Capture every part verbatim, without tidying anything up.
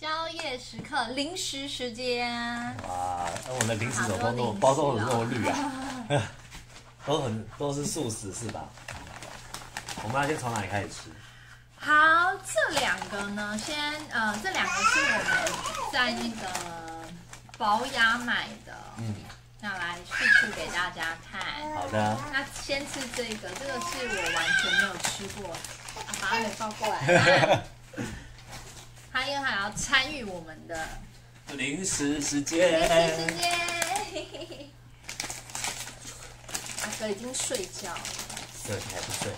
宵夜时刻，零食时间。哇，那我的零食怎么那么包装的那么绿啊？都很都是素食是吧？我们要先从哪里开始吃？好，这两个呢，先呃，这两个是我们在那个宝雅买的，嗯，那来试吃给大家看。好的。那先吃这个，这个是我完全没有吃过，啊、把它给抱过来。他因为还要参与我们的零食时间，零食时间，阿哥已经睡觉了，对，还不睡。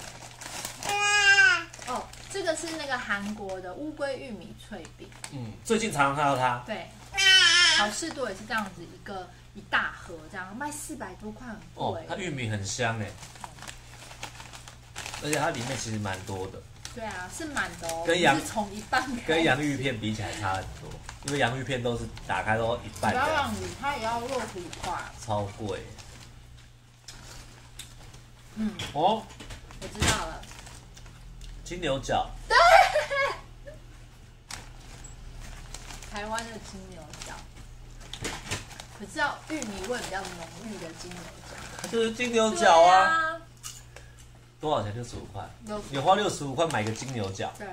哦，这个是那个韩国的乌龟玉米脆饼，嗯，最近常常看到它。对，好市多也是这样子，一个一大盒这样，卖四百多块，很贵。哦，它玉米很香哎，而且它里面其实蛮多的。 对啊，是满的哦，跟洋是从一半开，跟洋芋片比起来差很多，因为洋芋片都是打开都一半。不要让你，它也要肉骨化。超贵。嗯。哦。我知道了。金牛角。对。台湾的金牛角，可是要玉米味比较浓郁的金牛角。就是金牛角啊。 多少钱？六十五块。你花六十五块买个金牛角。对，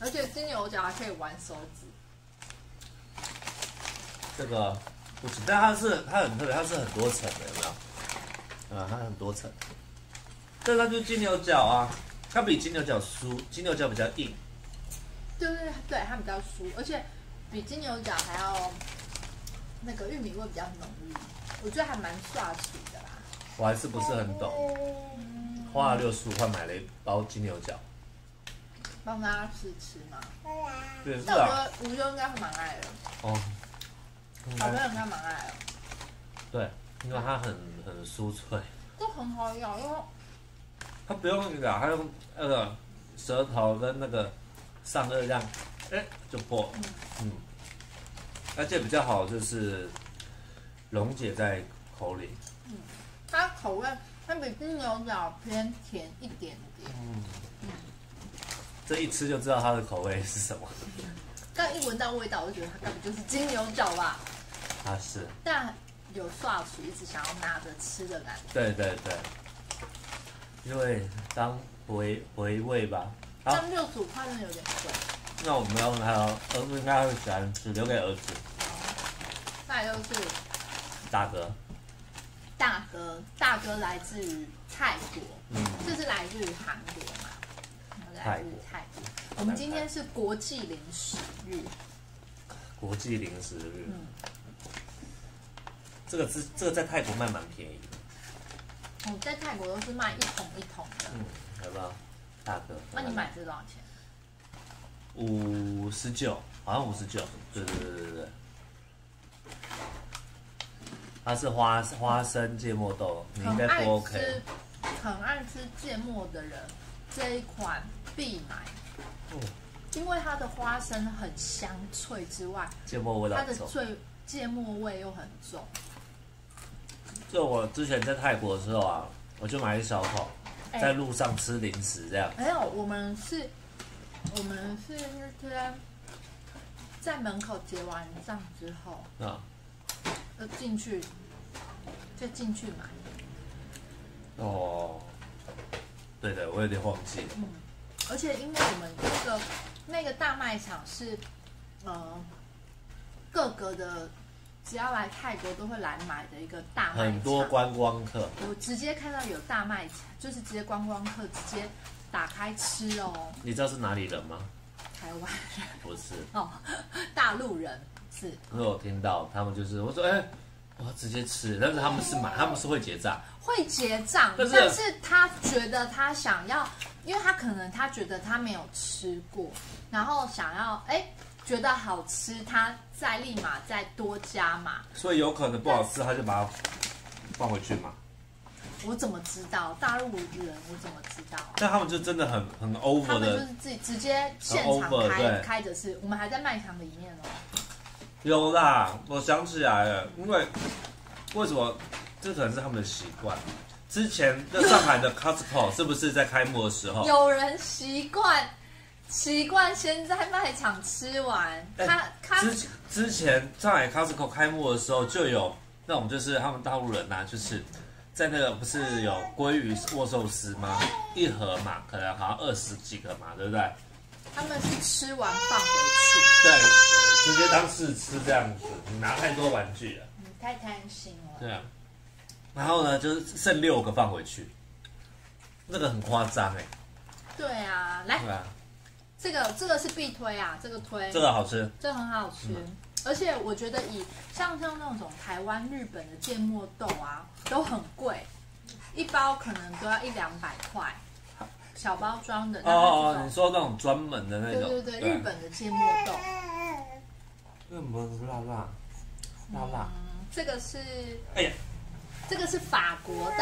而且金牛角还可以玩手指。这个不行，但它是它很特别，它是很多层的，有没有？啊、嗯，它很多层。这它就是金牛角啊，它比金牛角酥，金牛角比较硬。对对对，它比较酥，而且比金牛角还要那个玉米味比较浓郁，我觉得还蛮刷齿的啦。我还是不是很懂。 花了六十五块买了一包金牛角，帮大家试吃吗？对啊。那我觉得吴优应该会蛮爱的。哦。小朋友应该蛮爱的。对，因为它很很酥脆。这很好咬，因为它不用那个，它用那个舌头跟那个上颚这样，哎就破。嗯。嗯。而且比较好就是溶解在口里。嗯，它口味。 它比金牛角偏甜一点点，嗯，嗯这一吃就知道它的口味是什么。刚一闻到味道，我就觉得它根本就是金牛角吧。啊是。但有刷鼠一直想要拿着吃的感觉。对对对。因为当回回味吧。当六十五块真的有点贵。那我们要还有儿子应该会喜欢吃，留给儿子。那就是大哥。 大哥，大哥来自于泰国，嗯，这是来自于韩国嘛？来自于泰国。我们今天是国际零食日。国际零食日。嗯。这个是这个在泰国卖蛮便宜的。我在泰国都是卖一桶一桶的。嗯，有没有？大哥。那你买这多少钱？五十九，好像五十九。对对对对对。 它是花花生芥末豆，你应该不 OK。很爱吃芥末的人，这一款必买。嗯，因为它的花生很香脆之外，芥末味道它的最芥末味又很重。就我之前在泰国的时候啊，我就买一小口，在路上吃零食这样。没有，我们是，我们是那天在门口结完账之后。嗯 就进去，就进去买。哦，对的，我有点忘记了。嗯，而且因为我们那个那个大卖场是，呃，各个的只要来泰国都会来买的一个大卖场。很多观光客。我直接看到有大卖场，就是直接观光客直接打开吃哦。你知道是哪里人吗？台湾人。不是。哦，大陆人。 是，因为我听到他们就是我说哎、欸，我要直接吃，但是他们是买，他们是会结账，会结账，但是，但是他觉得他想要，因为他可能他觉得他没有吃过，然后想要哎、欸、觉得好吃，他再立马再多加嘛，所以有可能不好吃，他就把它放回去嘛。我怎么知道大陆人？我怎么知道、啊？但他们就真的很很 over 的，他们就是自己直接现场开开着吃，我们还在卖场里面哦。 有啦，我想起来了，因为为什么这可能是他们的习惯？之前在上海的 Costco 是不是在开幕的时候，有人习惯习惯现在卖场吃完。他他之之前上海 Costco 开幕的时候就有那种，就是他们大陆人啊，就是在那个不是有鲑鱼握寿司吗？一盒嘛，可能好像二十几个嘛，对不对？他们是吃完放回去，对，直接当试吃这样子。你拿太多玩具了，你太贪心了。对啊，然后呢，就是剩六个放回去，那个很夸张哎。对啊，来，对啊，这个这个是必推啊，这个推，这个好吃，这个很好吃。嗯、而且我觉得以像像那种台湾、日本的芥末豆啊，都很贵，一包可能都要一两百块。 小包装的哦哦，你说那种专门的那种，对对对，日本的芥末豆，那么辣辣辣辣，这个是哎呀，这个是法国的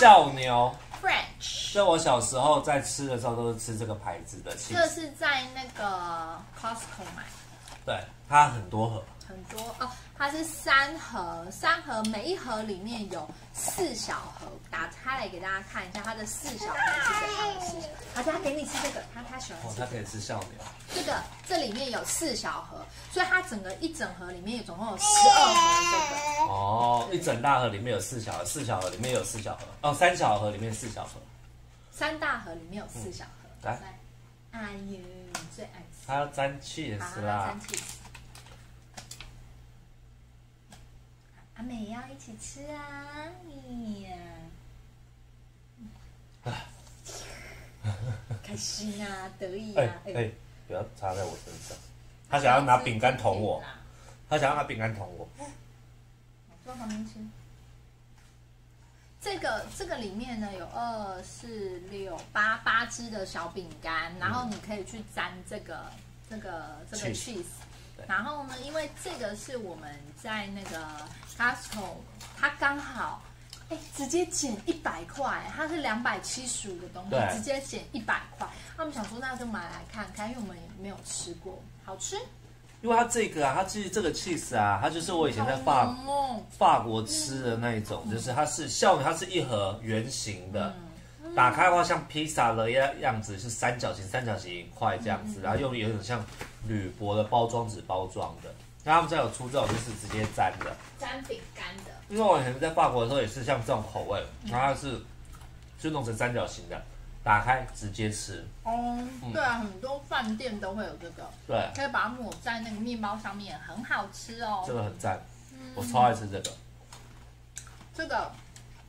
笑牛 French， 这我小时候在吃的时候都是吃这个牌子的，这是在那个 Costco 买的，对，它很多盒，很多哦，它是三盒，三盒每一盒里面有四小盒，打开来给大家看一下它的四小盒是怎样。 好，他给你吃这个，他他喜欢吃、哦。他可以吃笑牛。这个这里面有四小盒，所以它整个一整盒里面总共有十二盒这个。哦，一整大盒里面有四小盒，四小盒里面有四小盒，哦，三小盒里面四小盒，三大盒里面有四小盒。嗯、来，哎呦，最爱吃。他要沾cheese啦。阿美要一起吃啊！你呀、啊。开心啊，得意啊！哎、欸欸，不要插在我身上。他想要拿饼干捅我，他想要拿饼干捅我。我坐旁边吃。这个这个里面呢有二四六八八只的小饼干，然后你可以去沾这个这个这个 cheese。然后呢，因为这个是我们在那个 Costco， 它刚好。 欸、直接减一百块，它是两百七十五的东西，直接减一百块。那我们想说，那就买来看看，因为我们也没有吃过，好吃。因为它这个啊，它其实这个 cheese 啊，它就是我以前在法、哦、法国吃的那一种，嗯、就是它是像它是一盒圆形的，嗯嗯、打开的话像披萨的样样子，是三角形，三角形一块这样子，嗯、然后又有点像铝箔的包装纸包装的。 那他们家有出这种，就是直接沾的，沾饼干的。因为我以前在法国的时候也是像这种口味，嗯、然后是就弄成三角形的，打开直接吃。哦，嗯、对啊，很多饭店都会有这个，对，可以把它抹在那个面包上面，很好吃哦。这个很赞，嗯、我超爱吃这个。这个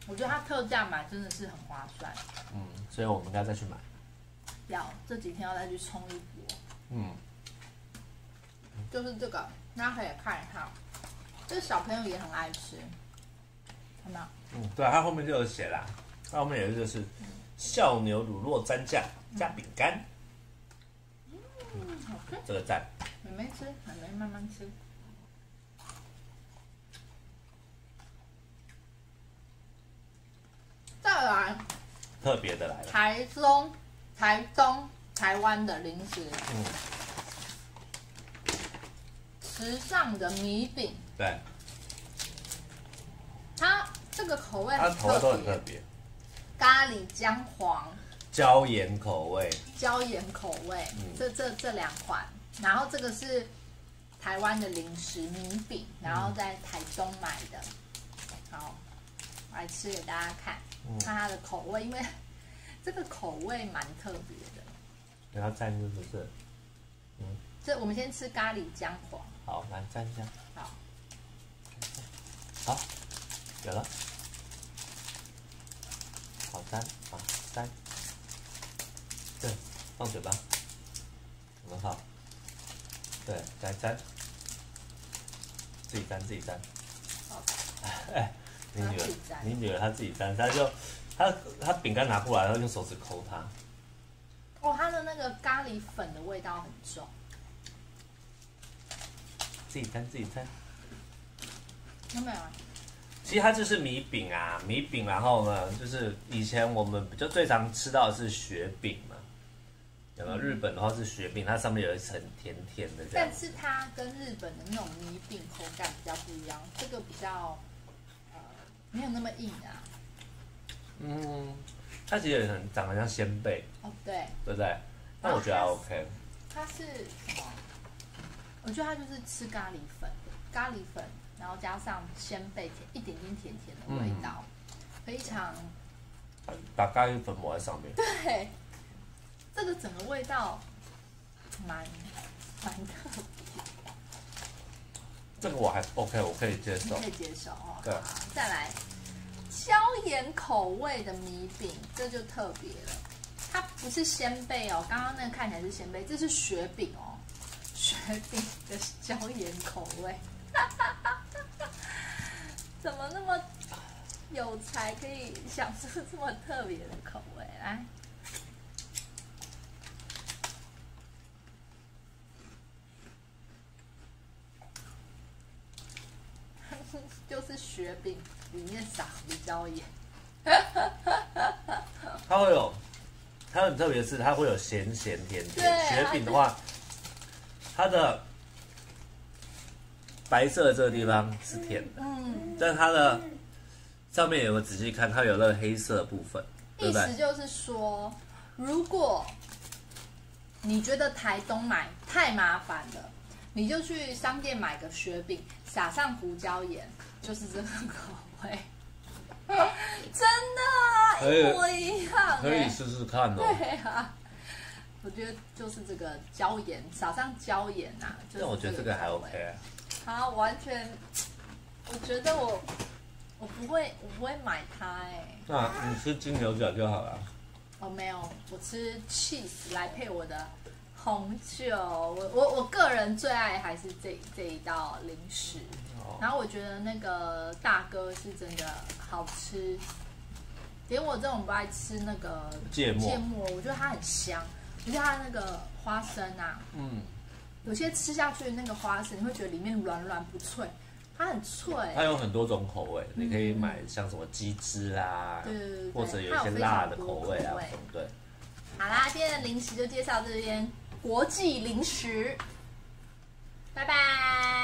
我觉得它特价买真的是很划算。嗯，所以我们应该再去买。要这几天要再去冲一波。嗯，就是这个。 大家可以看一下，这小朋友也很爱吃，看到？嗯，对、啊，它后面就有写啦，它后面有一个是笑牛乳酪蘸酱加饼干，嗯，嗯好吃，这个赞。妹妹吃，妹妹慢慢吃。再来，特别的来了，台中、台东、台湾的零食。嗯。 时尚的米饼，对，它这个口味很特别，它口味都很特别，咖喱姜黄，椒盐口味，椒盐口味，嗯、这这这两款，然后这个是台湾的零食米饼，然后在台中买的，嗯、好，我来吃给大家看，嗯、看它的口味，因为这个口味蛮特别的，你要蘸是不是？嗯。 这我们先吃咖喱姜黄，好，来蘸一下。好，好，有了，好蘸，好蘸，对，放嘴巴，很好，对，来蘸，自己蘸自己蘸。哎，你女儿，你女儿她自己蘸，她就她她饼干拿过来，然后用手指抠它。哦，它的那个咖喱粉的味道很重。 自己沾自己沾，有没有啊？其实它就是米饼啊，米饼。然后呢，就是以前我们比较最常吃到的是雪饼嘛，有没有？日本的话是雪饼，它上面有一层甜甜的这样。但是它跟日本的那种米饼口感比较不一样，这个比较呃没有那么硬啊。嗯，它其实很长得像鲜贝。哦，对。对不对？但我觉得还 OK。它是，我觉得它就是吃咖喱粉，咖喱粉，然后加上鲜贝甜，一点点甜甜的味道，嗯、非常。把咖喱粉抹在上面。对，这个整个味道蛮蛮特别。这个我还 OK， 我可以接受。可以接受哦。对，再来。 椒盐口味的米饼，这就特别了。它不是鲜贝哦，刚刚那个看起来是鲜贝，这是雪饼哦，雪饼的椒盐口味，怎么那么有才，可以想出这么特别的口味来？就是雪饼。 里面撒胡椒盐，它会有，它很特别是它会有咸咸甜甜。雪饼的话，它的白色的这个地方是甜的，嗯，但它的上面有没有仔细看？它有那个黑色的部分，对不对？意思就是说，如果你觉得台东买太麻烦了，你就去商店买个雪饼，撒上胡椒盐，就是这个口。 真的一模一样，可以试试看哦。对啊，我觉得就是这个椒盐，撒上椒盐啊。那我觉得这个还 OK。好，完全，我觉得我我不会，我不会买它哎。那你吃金牛角就好了。哦，没有，我吃 cheese 来配我的红酒。我我我个人最爱还是这这一道零食。 然后我觉得那个大哥是真的好吃，连我这种不爱吃那个芥末，芥末我觉得它很香，我觉得它那个花生啊，嗯，有些吃下去那个花生你会觉得里面软软不脆，它很脆。它有很多种口味，嗯、你可以买像什么鸡汁啊，对对对，或者有一些辣的口味啊，味对。好啦，今天的零食就介绍这边国际零食，拜拜。